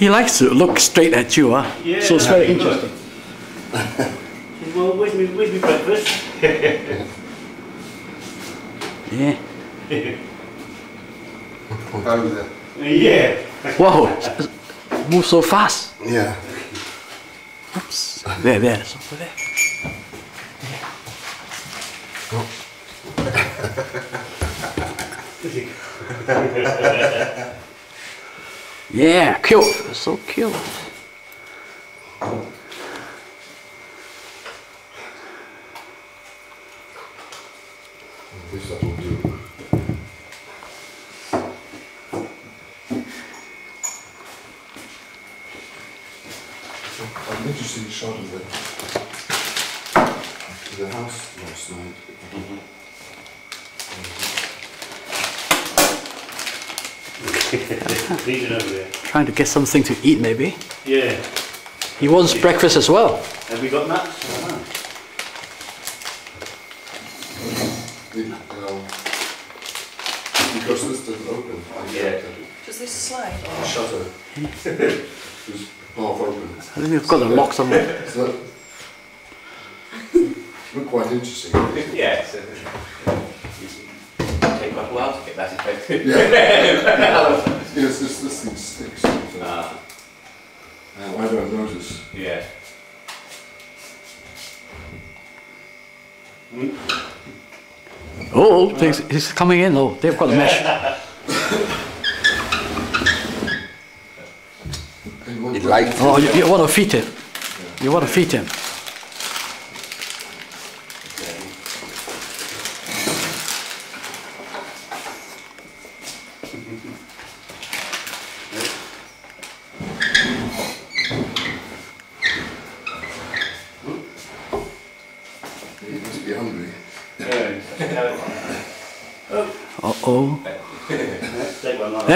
He likes to look straight at you, huh? Yeah, so it's very interesting. Well, where's me breakfast? Yeah. How is that? Yeah. Whoa, move so fast. Yeah. Oops. There, something there. Yeah. Oh. Yeah, cute. So cute. I'm interested in shot of the house last night. Trying to get something to eat, maybe. Yeah. He wants breakfast as well. Have we got nuts? Because this doesn't open. Yeah. Does this slide? Shutter. It's half open. I think we've got the lock somewhere. So look quite interesting. Yeah. Quite a while to get that effective. Yeah. Yes, this thing sticks. Why do I notice? Yeah. Mm. Oh, he's coming in. Oh, they've got the mesh. You like it? Oh, you want to feed him. Yeah. You want to feed him. You must be hungry. Uh oh. That's